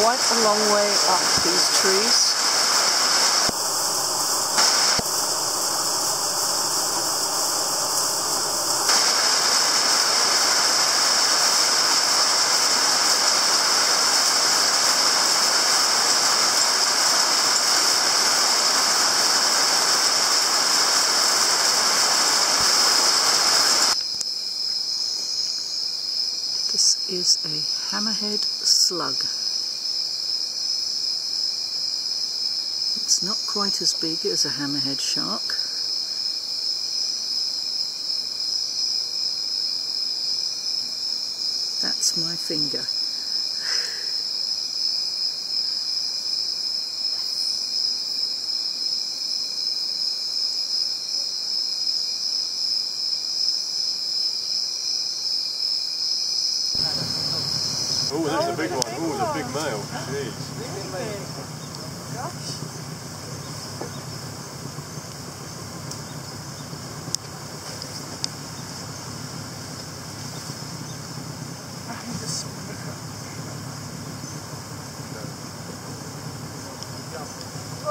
Quite a long way up these trees. This is a hammerhead slug. quite as big as a hammerhead shark. That's my finger. Oh, that's a big one. Oh, it's a big male. Jeez.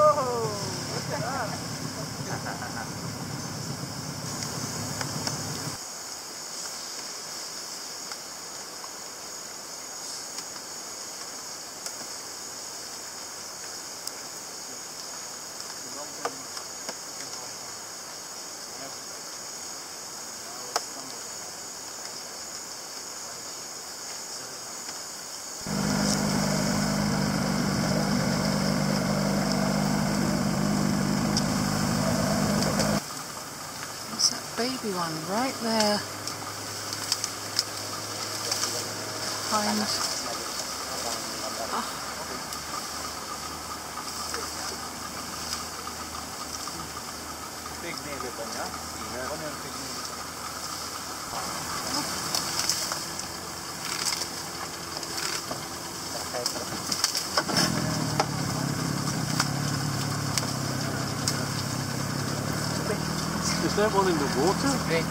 Oh, look at that. Baby one right there behind. Is that one in the water? Yeah.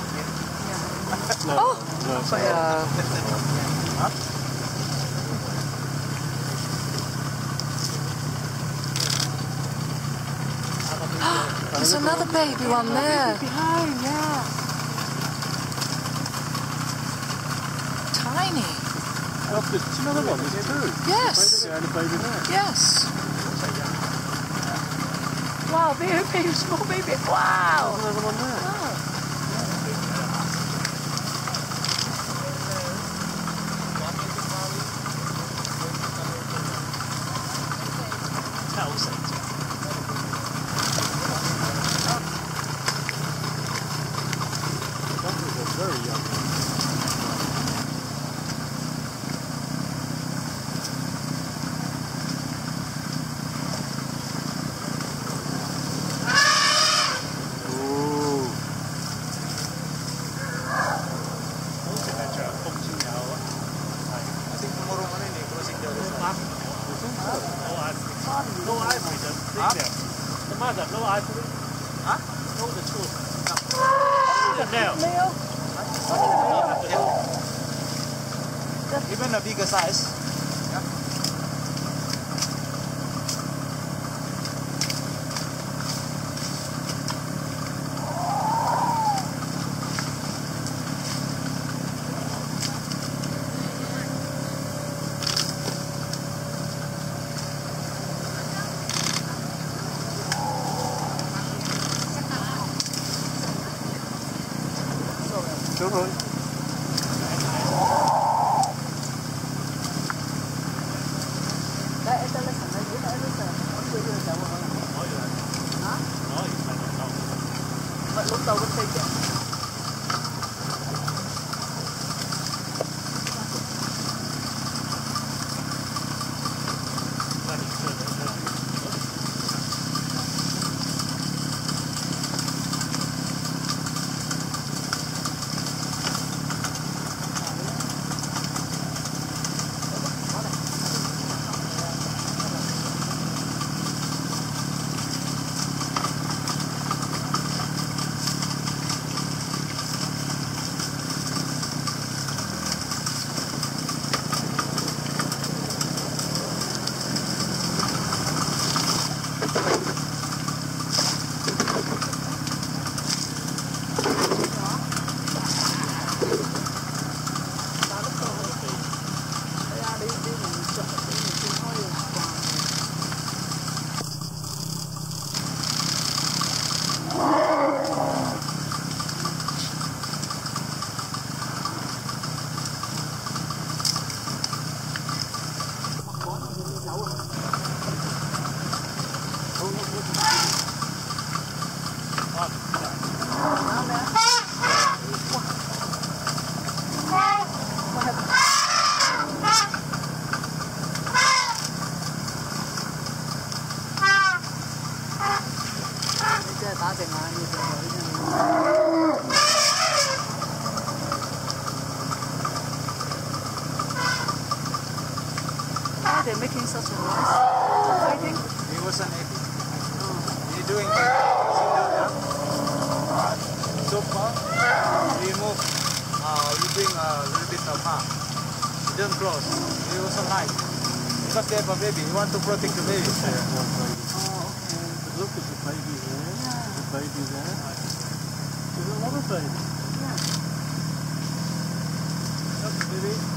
No. Oh! No, it's not. There's another baby one there. Behind, yeah. Tiny. There's another one, there's two. Yes. There's a baby there. Yes. Wow, very, very small baby. Wow! There's another one there. That was a very young one. Even a bigger size. Yeah. Sorry. They're making such a noise. Fighting? He wasn't happy. He's doing that because he does that. So far, we move. We're doing a little bit of harm. He didn't close. He wasn't like. Because they have a baby. He wants to protect the baby. Oh, okay. Look at the baby there. Yeah. The baby there. There's another baby. Yeah. Look, baby.